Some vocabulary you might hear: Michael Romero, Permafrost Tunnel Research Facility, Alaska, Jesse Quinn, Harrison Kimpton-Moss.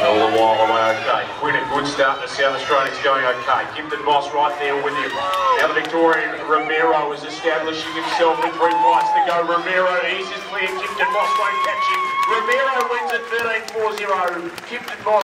All the while away, okay. Quinn, a good start. The South Australians going okay. Kimpton-Moss right there with him. Now the Victorian Romero is establishing himself with 3 flights to go. Romero, he's just clear. Kimpton-Moss won't catch him. Romero wins at 13-4-0. Kimpton-Moss.